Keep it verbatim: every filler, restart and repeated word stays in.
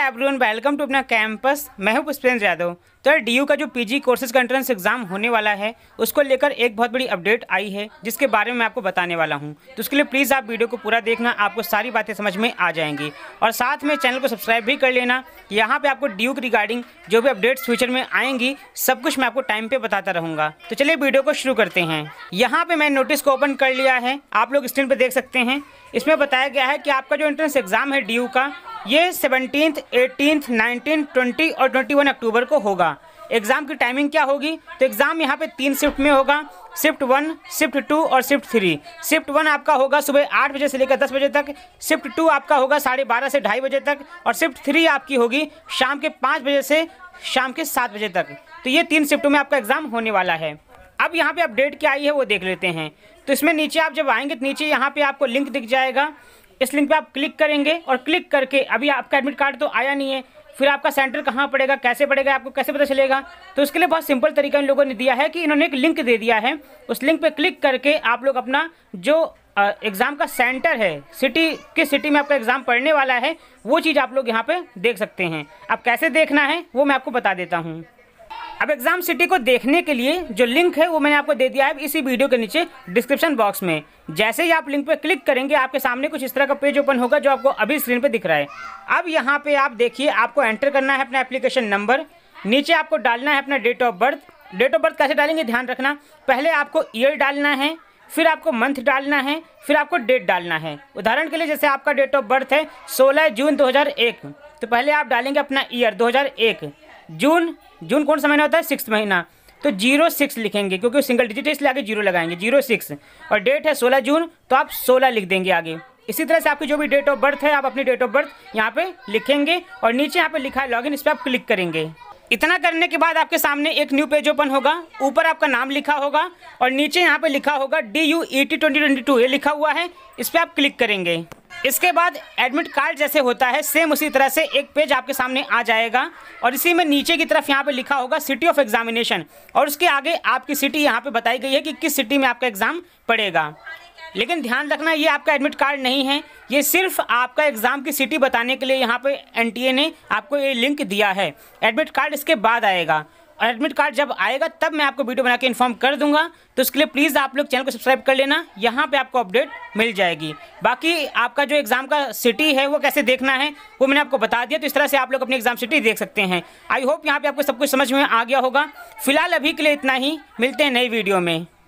Hi everyone, welcome to अपना campus. मैं हूं पुष्पेंद्र यादव। तो डीयू का जो पीजी कोर्सेज का एंट्रेंस एग्जाम होने वाला है उसको लेकर एक बहुत बड़ी अपडेट आई है जिसके बारे में मैं आपको बताने वाला हूं। तो उसके लिए प्लीज़ आप वीडियो को पूरा देखना, आपको सारी बातें समझ में आ जाएंगी। और साथ में चैनल को सब्सक्राइब भी कर लेना। यहाँ पर आपको डीयू के रिगार्डिंग जो भी अपडेट्स फ्यूचर में आएंगी सब कुछ मैं आपको टाइम पर बताता रहूँगा। तो चलिए वीडियो को शुरू करते हैं। यहाँ पर मैंने नोटिस को ओपन कर लिया है, आप लोग स्क्रीन पर देख सकते हैं। इसमें बताया गया है कि आपका जो एंट्रेंस एग्ज़ाम है डीयू का ये सेवनटीन, एटीन, नाइनटीन, ट्वेंटी और ट्वेंटी वन अक्टूबर को होगा। एग्ज़ाम की टाइमिंग क्या होगी? तो एग्ज़ाम यहाँ पे तीन शिफ्ट में होगा, शिफ्ट वन, शिफ्ट टू और शिफ्ट थ्री। शिफ्ट वन आपका होगा सुबह आठ बजे से लेकर दस बजे तक, शिफ्ट टू आपका होगा साढ़े बारह से ढाई बजे तक और शिफ्ट थ्री आपकी होगी शाम के पाँच बजे से शाम के सात बजे तक। तो ये तीन शिफ्टों में आपका एग्ज़ाम होने वाला है। अब यहाँ पे अपडेट क्या आई है वो देख लेते हैं। तो इसमें नीचे आप जब आएंगे तो नीचे यहाँ पे आपको लिंक दिख जाएगा। इस लिंक पे आप क्लिक करेंगे और क्लिक करके अभी आपका एडमिट कार्ड तो आया नहीं है, फिर आपका सेंटर कहाँ पड़ेगा, कैसे पड़ेगा, आपको कैसे पता चलेगा? तो उसके लिए बहुत सिंपल तरीका इन लोगों ने दिया है कि इन्होंने एक लिंक दे दिया है। उस लिंक पे क्लिक करके आप लोग अपना जो एग्ज़ाम का सेंटर है, सिटी किस सिटी में आपका एग्ज़ाम पढ़ने वाला है, वो चीज़ आप लोग यहाँ पर देख सकते हैं। आप कैसे देखना है वो मैं आपको बता देता हूँ। अब एग्ज़ाम सिटी को देखने के लिए जो लिंक है वो मैंने आपको दे दिया है इसी वीडियो के नीचे डिस्क्रिप्शन बॉक्स में। जैसे ही आप लिंक पर क्लिक करेंगे आपके सामने कुछ इस तरह का पेज ओपन होगा जो आपको अभी स्क्रीन पे दिख रहा है। अब यहाँ पे आप देखिए, आपको एंटर करना है अपना एप्लीकेशन नंबर, नीचे आपको डालना है अपना date of birth. Date of birth कैसे डालेंगे ध्यान रखना, पहले आपको ईयर डालना है, फिर आपको मंथ डालना है, फिर आपको डेट डालना है। उदाहरण के लिए जैसे आपका डेट ऑफ बर्थ है सोलह जून दो हज़ार एक, तो पहले आप डालेंगे अपना ईयर दो हज़ार एक। जून जून कौन सा महीना होता है? सिक्स महीना, तो जीरो सिक्स लिखेंगे क्योंकि सिंगल डिजिट है इसलिए आगे जीरो लगाएंगे, जीरो सिक्स। और डेट है सोलह जून, तो आप सोलह लिख देंगे आगे। इसी तरह से आपकी जो भी डेट ऑफ बर्थ है आप अपनी डेट ऑफ बर्थ यहाँ पे लिखेंगे और नीचे यहाँ पे लिखा है लॉगिन, इस पर आप क्लिक करेंगे। इतना करने के बाद आपके सामने एक न्यू पेज ओपन होगा, ऊपर आपका नाम लिखा होगा और नीचे यहाँ पे लिखा होगा D U E T twenty twenty two, ये लिखा हुआ है, इस पर आप क्लिक करेंगे। इसके बाद एडमिट कार्ड जैसे होता है सेम उसी तरह से एक पेज आपके सामने आ जाएगा और इसी में नीचे की तरफ यहाँ पे लिखा होगा सिटी ऑफ एग्जामिनेशन और उसके आगे आपकी सिटी यहाँ पे बताई गई है कि किस सिटी में आपका एग्ज़ाम पड़ेगा। लेकिन ध्यान रखना ये आपका एडमिट कार्ड नहीं है, ये सिर्फ आपका एग्ज़ाम की सिटी बताने के लिए यहाँ पे एन टी ए ने आपको ये लिंक दिया है। एडमिट कार्ड इसके बाद आएगा और एडमिट कार्ड जब आएगा तब मैं आपको वीडियो बना के इन्फॉर्म कर दूंगा। तो उसके लिए प्लीज़ आप लोग चैनल को सब्सक्राइब कर लेना, यहाँ पे आपको अपडेट मिल जाएगी। बाकी आपका जो एग्ज़ाम का सिटी है वो कैसे देखना है वो मैंने आपको बता दिया। तो इस तरह से आप लोग अपनी एग्ज़ाम सिटी देख सकते हैं। आई होप यहाँ पर आपको सब कुछ समझ में आ गया होगा। फिलहाल अभी के लिए इतना ही, मिलते हैं नई वीडियो में।